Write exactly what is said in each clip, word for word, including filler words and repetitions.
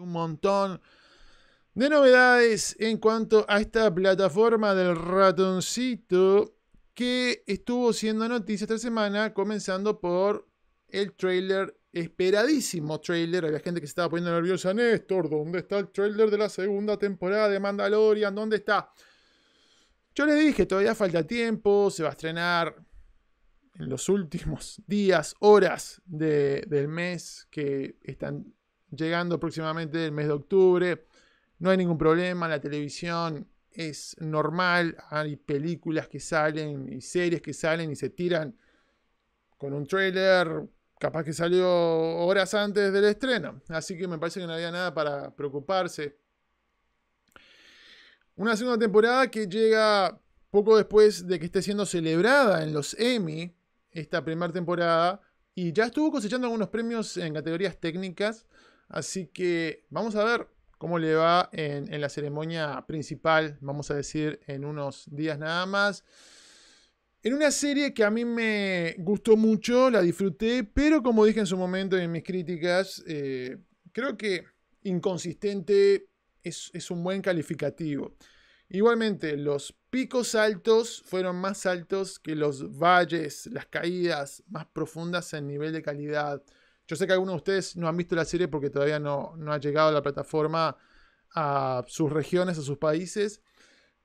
un montón de novedades en cuanto a esta plataforma del ratoncito que estuvo siendo noticia esta semana, comenzando por el trailer, esperadísimo trailer. Había gente que se estaba poniendo nerviosa. Néstor, ¿dónde está el trailer de la segunda temporada de Mandalorian? ¿Dónde está? Yo les dije, todavía falta tiempo, se va a estrenar en los últimos días, horas de, del mes, que están llegando próximamente el mes de octubre. No hay ningún problema, la televisión es normal, hay películas que salen y series que salen y se tiran con un tráiler, capaz que salió horas antes del estreno, así que me parece que no había nada para preocuparse. Una segunda temporada que llega poco después de que esté siendo celebrada en los Emmy esta primera temporada, y ya estuvo cosechando algunos premios en categorías técnicas, así que vamos a ver cómo le va en, en la ceremonia principal, vamos a decir, en unos días nada más. En una serie que a mí me gustó mucho, la disfruté, pero como dije en su momento en mis críticas, eh, creo que inconsistente es, es un buen calificativo. Igualmente, los picos altos fueron más altos que los valles, las caídas más profundas en nivel de calidad. Yo sé que algunos de ustedes no han visto la serie porque todavía no, no ha llegado la plataforma a sus regiones, a sus países.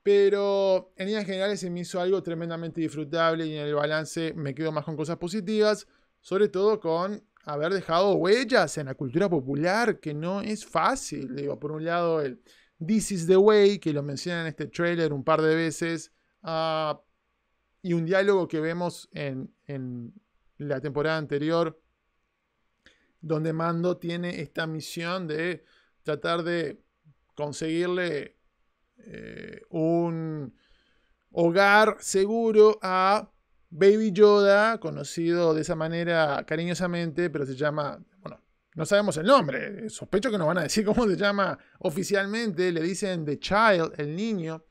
Pero en líneas generales se me hizo algo tremendamente disfrutable y en el balance me quedo más con cosas positivas. Sobre todo con haber dejado huellas en la cultura popular, que no es fácil. Digo, por un lado el This is the Way, que lo mencionan en este tráiler un par de veces. Uh, y un diálogo que vemos en, en la temporada anterior, donde Mando tiene esta misión de tratar de conseguirle eh, un hogar seguro a Baby Yoda, conocido de esa manera cariñosamente, pero se llama, bueno, no sabemos el nombre, sospecho que nos van a decir cómo se llama oficialmente, le dicen The Child, el niño,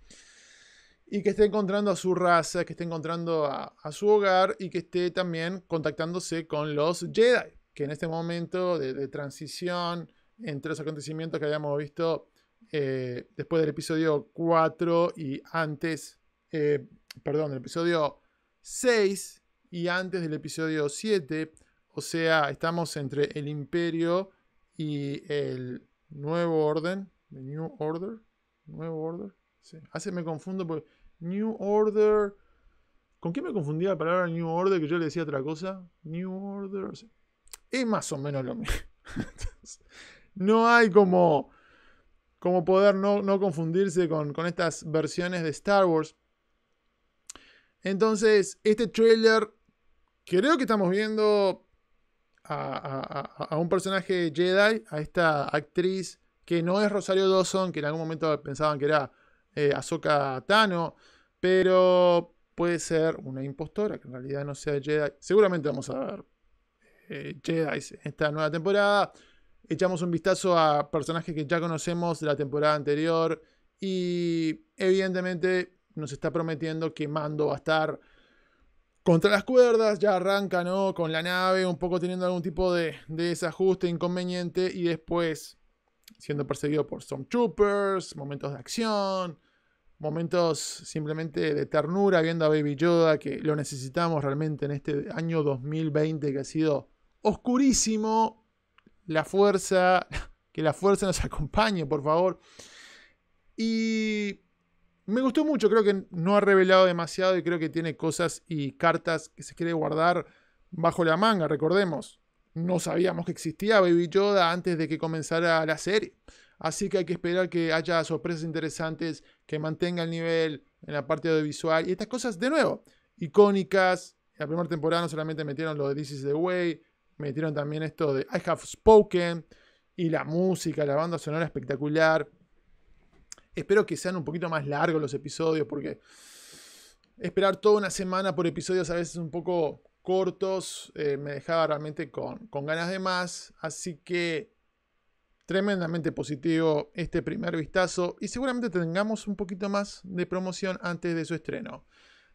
y que esté encontrando a su raza, que esté encontrando a, a su hogar, y que esté también contactándose con los Jedi, que en este momento de, de transición entre los acontecimientos que habíamos visto eh, después del episodio cuatro y antes, eh, perdón, del episodio seis y antes del episodio siete, o sea, estamos entre el Imperio y el Nuevo Orden, the New Order, Nuevo Order, sí. Hace me confundo por New Order, ¿con qué me confundía la palabra New Order que yo le decía otra cosa? New Order, sí. Es más o menos lo mismo. Entonces, no hay como, como poder no, no confundirse con, con estas versiones de Star Wars. Entonces, este trailer, creo que estamos viendo a, a, a, a un personaje Jedi, a esta actriz que no es Rosario Dawson, que en algún momento pensaban que era eh, Ahsoka Tano, pero puede ser una impostora, que en realidad no sea Jedi. Seguramente vamos a ver Eh, Jedi esta nueva temporada. Echamos un vistazo a personajes que ya conocemos de la temporada anterior y evidentemente nos está prometiendo que Mando va a estar contra las cuerdas, ya arranca, ¿no?, con la nave, un poco teniendo algún tipo de, de desajuste, inconveniente, y después siendo perseguido por Stormtroopers, momentos de acción, momentos simplemente de ternura, viendo a Baby Yoda, que lo necesitamos realmente en este año dos mil veinte que ha sido oscurísimo. La fuerza, que la fuerza nos acompañe, por favor. Y me gustó mucho, creo que no ha revelado demasiado y creo que tiene cosas y cartas que se quiere guardar bajo la manga. Recordemos, no sabíamos que existía Baby Yoda antes de que comenzara la serie, así que hay que esperar que haya sorpresas interesantes, que mantenga el nivel en la parte audiovisual y estas cosas, de nuevo, icónicas. En la primera temporada no solamente metieron lo de This is the Way, metieron también esto de I Have Spoken, y la música, la banda sonora espectacular. Espero que sean un poquito más largos los episodios, porque esperar toda una semana por episodios a veces un poco cortos eh, me dejaba realmente con, con ganas de más, así que tremendamente positivo este primer vistazo y seguramente tengamos un poquito más de promoción antes de su estreno.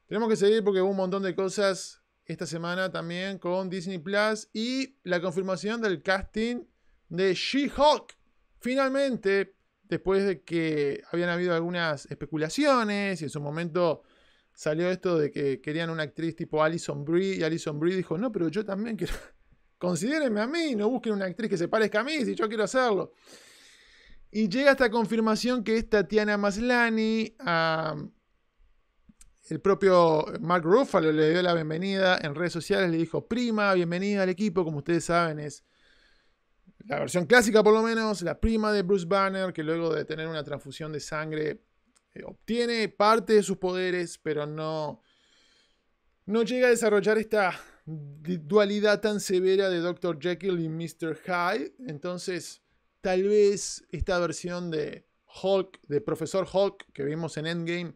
Tenemos que seguir porque hubo un montón de cosas esta semana también con Disney Plus y la confirmación del casting de She-Hulk Finalmente, después de que habían habido algunas especulaciones y en su momento salió esto de que querían una actriz tipo Alison Brie, y Alison Brie dijo, no, pero yo también quiero, considérenme a mí, no busquen una actriz que se parezca a mí si yo quiero hacerlo. Y llega esta confirmación que es Tatiana Maslany. um, El propio Mark Ruffalo le dio la bienvenida en redes sociales, le dijo, prima, bienvenida al equipo, como ustedes saben es la versión clásica por lo menos, la prima de Bruce Banner, que luego de tener una transfusión de sangre eh, obtiene parte de sus poderes, pero no, no llega a desarrollar esta dualidad tan severa de doctor Jekyll y mister Hyde. Entonces, tal vez esta versión de Hulk, de Profesor Hulk, que vimos en Endgame,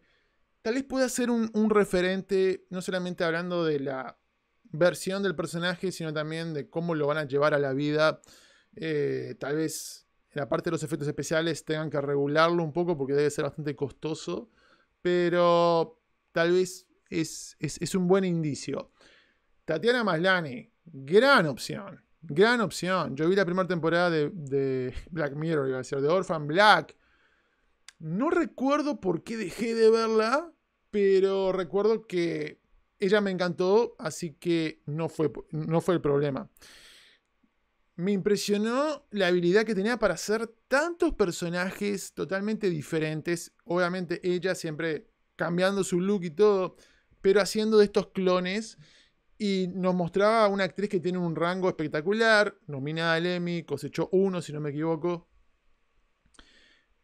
tal vez pueda ser un, un referente, no solamente hablando de la versión del personaje, sino también de cómo lo van a llevar a la vida. Eh, tal vez en la parte de los efectos especiales tengan que regularlo un poco porque debe ser bastante costoso, pero tal vez es, es, es un buen indicio. Tatiana Maslany, gran opción, gran opción. Yo vi la primera temporada de, de Black Mirror, iba a decir, de Orphan Black. No recuerdo por qué dejé de verla, pero recuerdo que ella me encantó, así que no fue, no fue el problema. Me impresionó la habilidad que tenía para hacer tantos personajes totalmente diferentes. Obviamente ella siempre cambiando su look y todo, pero haciendo de estos clones. Y nos mostraba una actriz que tiene un rango espectacular, nominada al Emmy, cosechó uno si no me equivoco.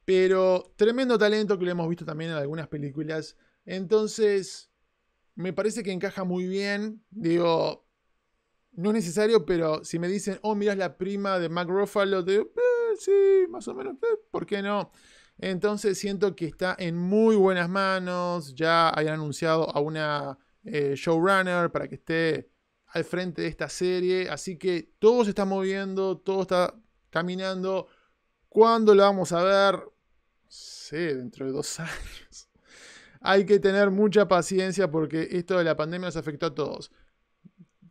Pero tremendo talento que lo hemos visto también en algunas películas. Entonces, me parece que encaja muy bien. Digo, no es necesario, pero si me dicen, oh, mirá, es la prima de Mark Ruffalo, te digo, eh, sí, más o menos, eh, ¿por qué no? Entonces siento que está en muy buenas manos. Ya hayan anunciado a una eh, showrunner para que esté al frente de esta serie. Así que todo se está moviendo, todo está caminando. ¿Cuándo lo vamos a ver? No sé, dentro de dos años. Hay que tener mucha paciencia porque esto de la pandemia nos afectó a todos.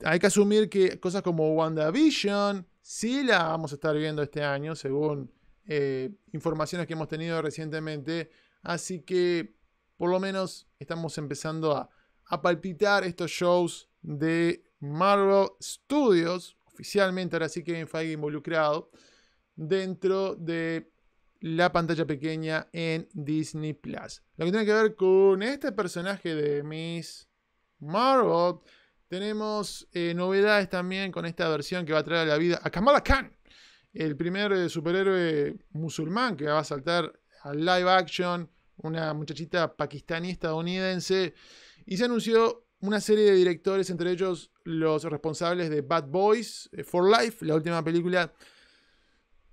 Hay que asumir que cosas como WandaVision sí la vamos a estar viendo este año, según eh, informaciones que hemos tenido recientemente. Así que, por lo menos, estamos empezando a, a palpitar estos shows de Marvel Studios. Oficialmente, ahora sí que Kevin Feige involucrado. Dentro de la pantalla pequeña en Disney Plus. Lo que tiene que ver con este personaje de Miss Marvel, tenemos eh, novedades también con esta versión que va a traer a la vida a Kamala Khan, el primer eh, superhéroe musulmán que va a saltar a live action, una muchachita pakistaní estadounidense, y se anunció una serie de directores, entre ellos los responsables de Bad Boys, eh, For Life, la última película.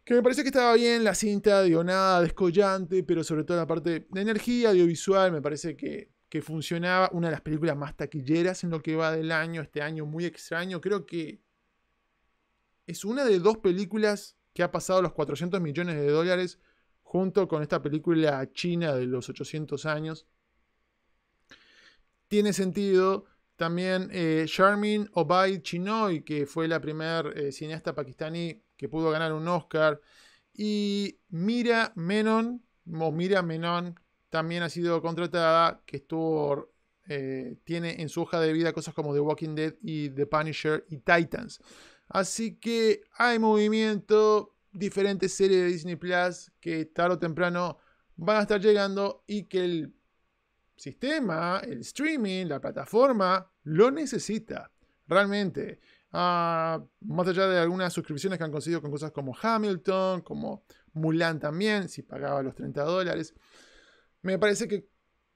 Que me pareció que estaba bien la cinta, digo, nada descollante, pero sobre todo la parte de energía, audiovisual, me parece que, que funcionaba. Una de las películas más taquilleras en lo que va del año, este año muy extraño. Creo que es una de dos películas que ha pasado los cuatrocientos millones de dólares, junto con esta película china de los ochocientos años. Tiene sentido. También eh, Sharmin Obaid Chinoy, que fue la primera eh, cineasta pakistaní que pudo ganar un Oscar. Y Mira Menon, o Mira Menon, también ha sido contratada, que estuvo, eh, tiene en su hoja de vida cosas como The Walking Dead y The Punisher y Titans. Así que hay movimiento, diferentes series de Disney Plus que tarde o temprano van a estar llegando y que el sistema, el streaming, la plataforma, lo necesita, realmente. Uh, más allá de algunas suscripciones que han conseguido con cosas como Hamilton, como Mulan también, si pagaba los treinta dólares, me parece que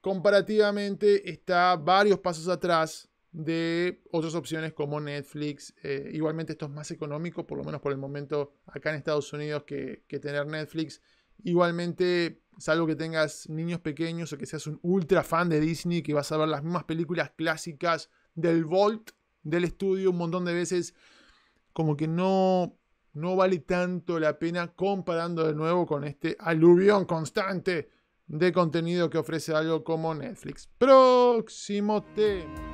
comparativamente está varios pasos atrás de otras opciones como Netflix. Eh, igualmente esto es más económico, por lo menos por el momento acá en Estados Unidos, que, que tener Netflix. Igualmente, salvo que tengas niños pequeños o que seas un ultra fan de Disney, que vas a ver las mismas películas clásicas del Vault, del estudio un montón de veces, como que no, no vale tanto la pena comparando de nuevo con este aluvión constante de contenido que ofrece algo como Netflix. Próximo tema.